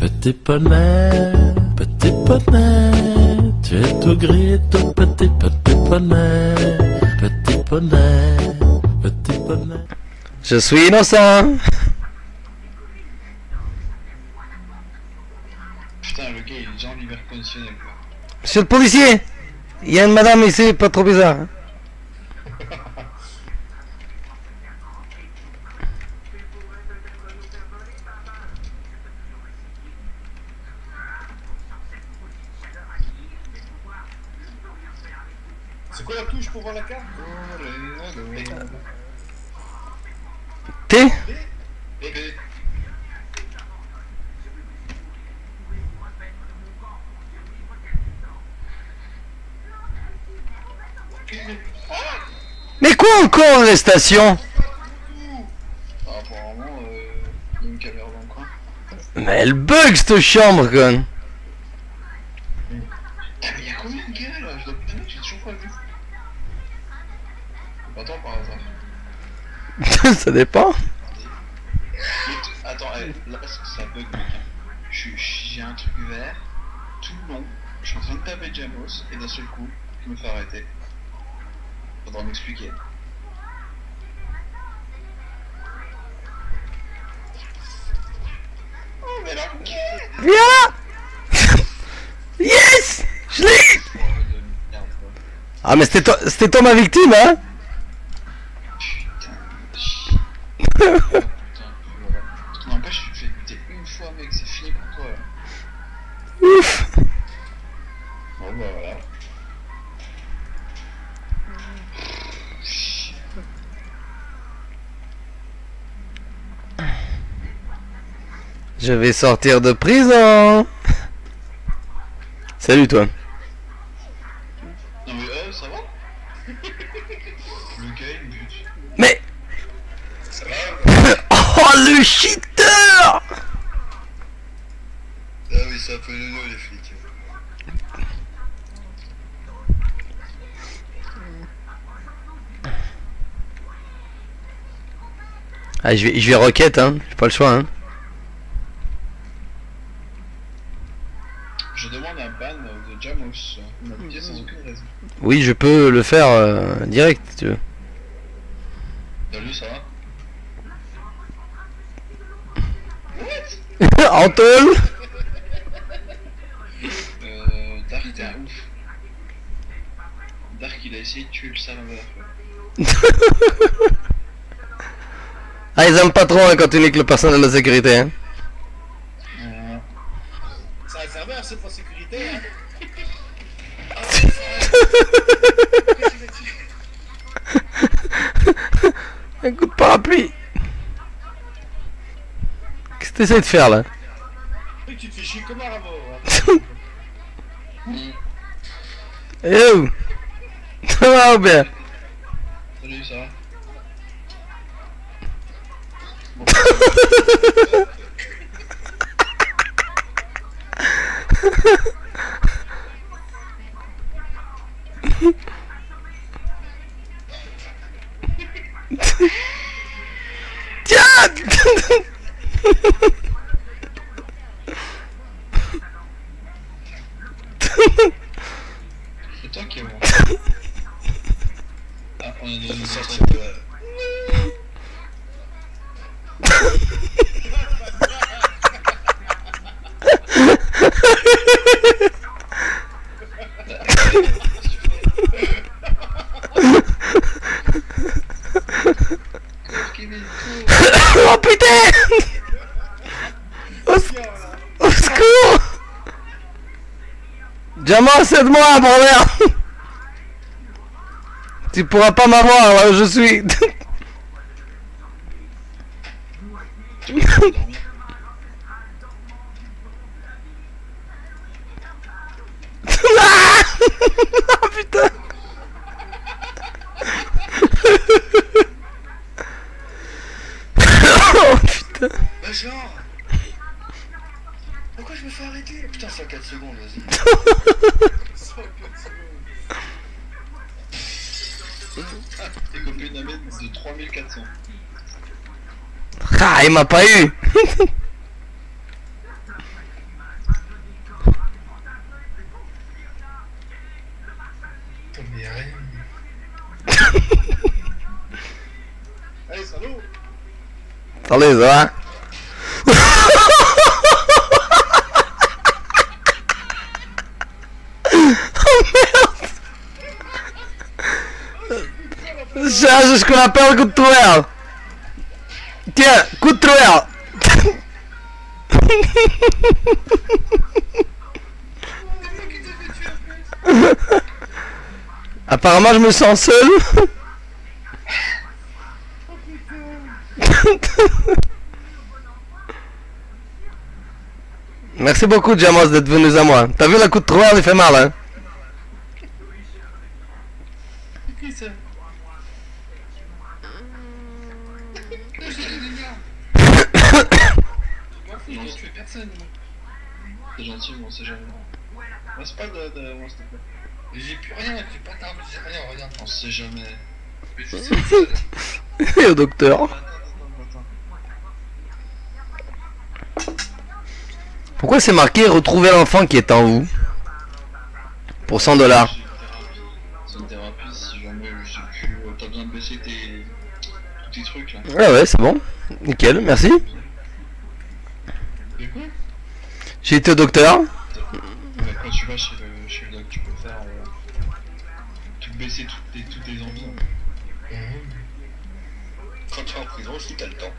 petit poney, tu es tout gris, tout petit, petit poney, petit poney. Je suis innocent. Putain, le gars il est genre l'hiver conditionnel quoi. Monsieur le policier, il y a une madame ici, pas trop bizarre. Hein. C'est quoi la touche pour voir la carte? T. Mais quoi encore les stations? Apparemment, il y a une caméra dans le coin. Mais elle bug cette chambre, con. Il y a combien de gars là? Je dois putain, j'ai toujours pas vu. Attends, par hasard. Ça dépend. Attends, là ça bug. J'ai un truc vert tout le long. Je suis en train de taper Jamos et d'un seul coup, je me fais arrêter. Faudra m'expliquer. Oh mais là, viens là. Yes, je l'ai. Ah mais c'était toi ma victime hein. Putain, je n'empêche, je vais buter une fois mec, c'est fini pour toi là. Ouf. Bon bah voilà. Je vais sortir de prison. Salut toi. Non mais ça va. Le gars il me bute. Mais ça va. Oh le cheater. Ah oui c'est un peu nono les flics. Ah je vais roquette hein, j'ai pas le choix hein. Je demande un ban de Jamos, on a oublié sans aucune raison. Oui, je peux le faire direct si tu veux. Salut, ça va? What? Antoine. Dark t'es un ouf. Dark il a essayé de tuer le salamander. Ah, ils aiment pas trop hein, quand ils niquent le personnel de la sécurité hein. C'est pour sécurité hein. Ah, un coup de parapluie. Qu'est-ce que t'essayes de faire là? Tu te fais chier comme un rabot. Eh où? Ça va ou bien? Salut ça va. Tiens. C'est toi qui es mort. Ah, on est dans une sortie de... Oh putain. Au secours Jamos, aide-moi, brother. Tu pourras pas m'avoir là où je suis. Oh putain. Oh putain. Bah genre. Pourquoi je me fais arrêter? Putain c'est à 4 secondes vas-y. C'est à 4 secondes. Ah t'es copé une amène de 3400. Ah il m'a pas eu. diarrea. Allez, salut. Allez, va. Ще ажеш qu'on appelle coup de truelle. Tiens, coup de truelle. Apparemment je me sens seul. Merci beaucoup Jamos d'être venus à moi. T'as vu la coup de truelle, il fait mal hein. C'est gentil, mais on sait jamais. On reste pas de moi, s'il te plaît. J'ai plus rien, j'ai pas d'arme, j'ai rien, regarde. On sait jamais. Mais je sais où c'est. Docteur. Pourquoi c'est marqué retrouver l'enfant qui est en vous? Pour $100. C'est une thérapie, si jamais je sais plus. T'as besoin de baisser tes trucs là. Ouais, ouais, c'est bon. Nickel, merci. J'ai été au docteur. Quand tu vas chez le doc, tu peux faire. Tu peux baisser toutes tes envies. Quand tu es en prison aussi, t'as le temps.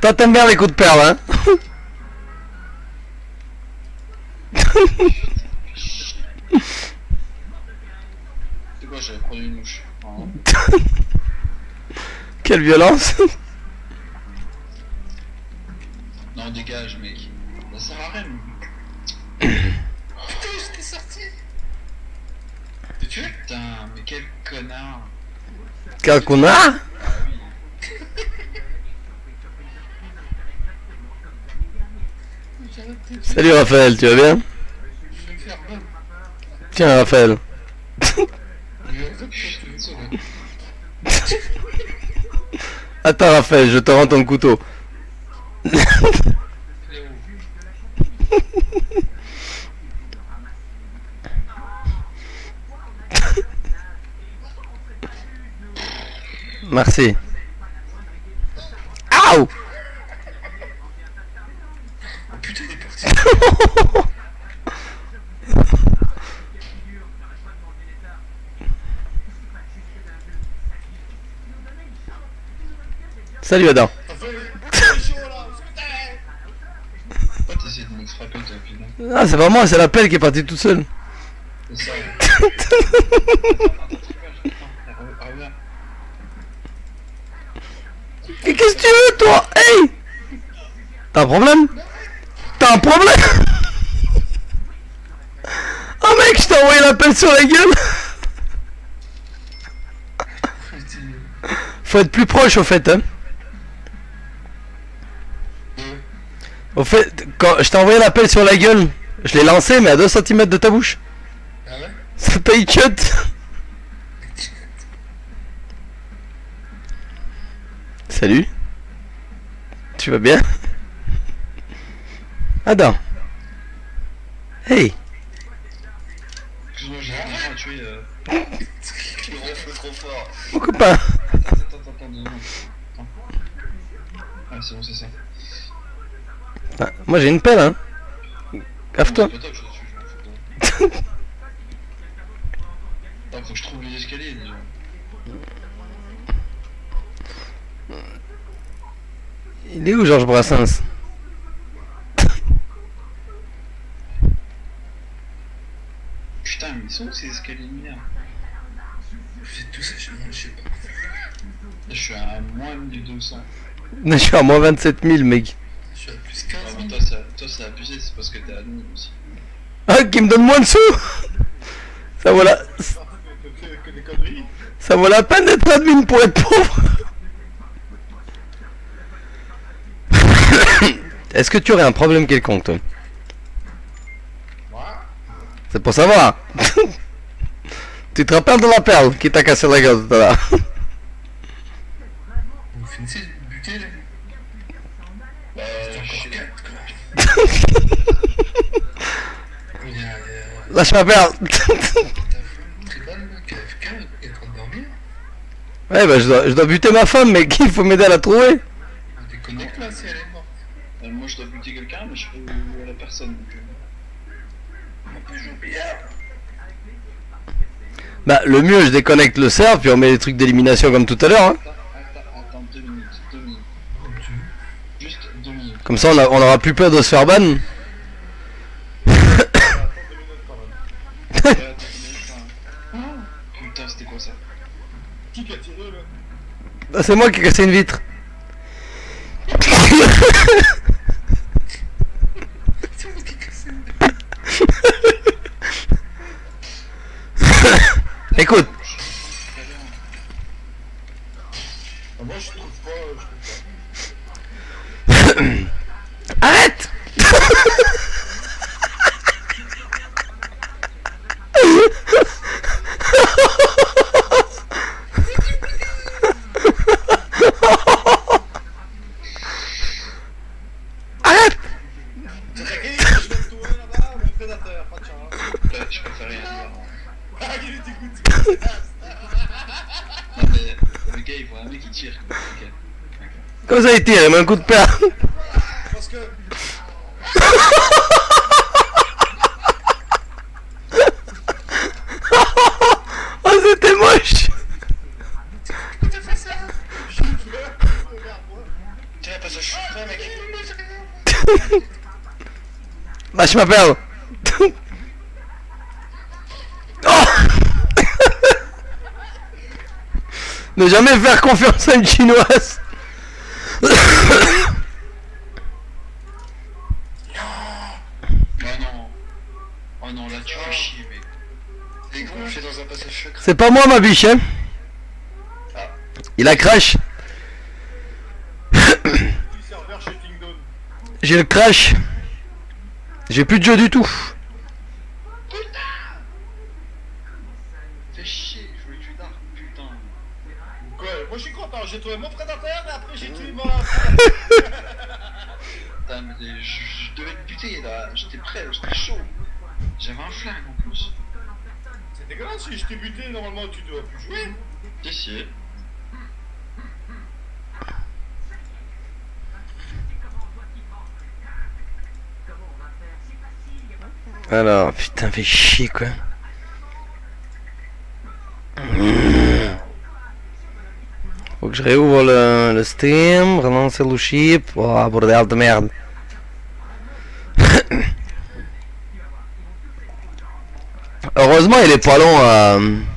Toi t'aimes bien les coups de perles hein. C'est quoi, j'avais produit une mouche hein. Quelle violence. Non dégage mec, ça sert à rien. Putain j'étais sorti. T'es tué. Putain mais quel connard. Quel connard. Salut Raphaël, tu vas bien? Tiens Raphaël. Attends Raphaël, je te rends ton couteau. Merci. Aouh! Salut Adam. Ah c'est pas moi, c'est la pelle qui est partie toute seule. Et qu'est-ce que tu veux toi? Hey! T'as un problème? T'as un problème? Oh mec, je t'ai envoyé la pelle sur la gueule. Faut être plus proche au fait hein. Au fait, quand je t'ai envoyé la pelle sur la gueule, je l'ai lancé mais à 2 cm de ta bouche. Ah ouais? Ça t'a eu cut. Salut. Tu vas bien? Adam. Hey. Excuse-moi, j'ai vraiment tué. Tu me refais trop fort. Mon copain. Attends, deux secondes. Ah, c'est bon, c'est ça. Ah, moi j'ai une pelle, hein. Gaffe-toi. Attends, faut que je trouve les escaliers déjà. Il est où Georges Brassens? Putain, sont ces escaliers de merde? J'ai tout ça chez moi, je sais pas. Je suis à moins 1200. Je suis à moins 27000, mec. Je suis à plus 15. Ah, toi, c'est abusé, c'est parce que t'es admin aussi. Ah, qui me donne moins de sous. Ça vaut la... ça vaut la peine d'être admin pour être pauvre. Est-ce que tu aurais un problème quelconque, toi? C'est pour savoir. Tu te rappelles de la perle qui t'a cassé la gueule tout à l'heure? Vous finissez de buter là? Bah, je lâche ma perle. Ouais, bah, je dois buter ma femme, mais il faut m'aider à la trouver. Déconnecte là si elle est morte. Moi, je dois buter quelqu'un, mais je peux à la personne. Bah le mieux je déconnecte le serveur puis on met les trucs d'élimination comme tout à l'heure hein. Attends 2 minutes, 2 minutes. Juste 2 minutes. Comme ça on aura plus peur de se faire ban. Attends 2 minutes quand même. Putain c'était quoi ça? Qui a tiré là? Bah c'est moi qui ai cassé une vitre. Écoute. Moi je trouve pas. Arrête. Arrête. Je préfère rien dire. Le gars il voit un mec qui tire. Comme ça il tire, il met un coup de perle. Parce que... oh c'était moche. Pourquoi t'as fait ça? Tiens parce que je suis pas mec. Bah je m'appelle. Ne jamais faire confiance à une chinoise. Non. Oh non. Oh non, là tu fais chier, mec. T'es gonflé dans un passage secret. C'est pas moi ma biche, hein. Ah. Il a crash. J'ai le crash. J'ai plus de jeu du tout. Moi je suis content, j'ai trouvé mon prédateur et après j'ai tué mon... Putain mais je devais te buter là, j'étais prêt, j'étais chaud. J'avais un flingue en plus. C'est dégueulasse, si je t'ai buté normalement tu dois plus jouer. Si. Alors putain fais chier quoi. Faut que je réouvre le stream, relancer le ship. Oh bordel de merde. Heureusement il est pas long